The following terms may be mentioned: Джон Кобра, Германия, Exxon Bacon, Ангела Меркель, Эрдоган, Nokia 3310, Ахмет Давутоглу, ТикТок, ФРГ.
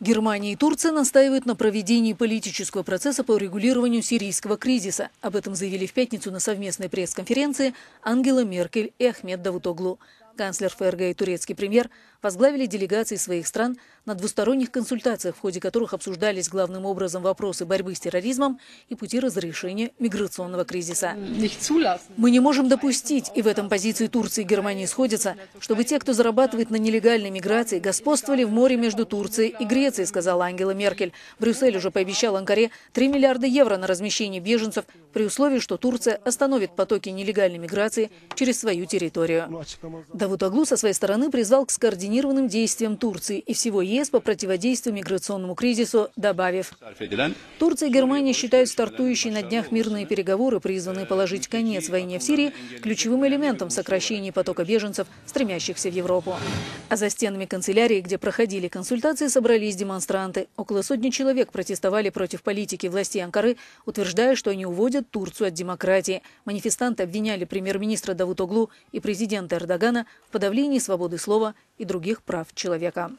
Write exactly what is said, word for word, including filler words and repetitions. Германия и Турция настаивают на проведении политического процесса по урегулированию сирийского кризиса. Об этом заявили в пятницу на совместной пресс-конференции Ангела Меркель и Ахмет Давутоглу. Канцлер ФРГ и турецкий премьер возглавили делегации своих стран на двусторонних консультациях, в ходе которых обсуждались главным образом вопросы борьбы с терроризмом и пути разрешения миграционного кризиса. Мы не можем допустить, и в этом позиции Турции и Германии сходятся, чтобы те, кто зарабатывает на нелегальной миграции, господствовали в море между Турцией и Грецией, сказала Ангела Меркель. Брюссель уже пообещал Анкаре три миллиарда евро на размещение беженцев при условии, что Турция остановит потоки нелегальной миграции через свою территорию. Давутоглу со своей стороны призвал к скоординированным действиям Турции и всего ЕС по противодействию миграционному кризису, добавив: Турция и Германия считают стартующие на днях мирные переговоры, призванные положить конец войне в Сирии, ключевым элементом в сокращении потока беженцев, стремящихся в Европу. А за стенами канцелярии, где проходили консультации, собрались демонстранты. Около сотни человек протестовали против политики властей Анкары, утверждая, что они уводят Турцию от демократии. Манифестанты обвиняли премьер-министра Давутоглу и президента Эрдогана в подавлении свободы слова и других прав человека.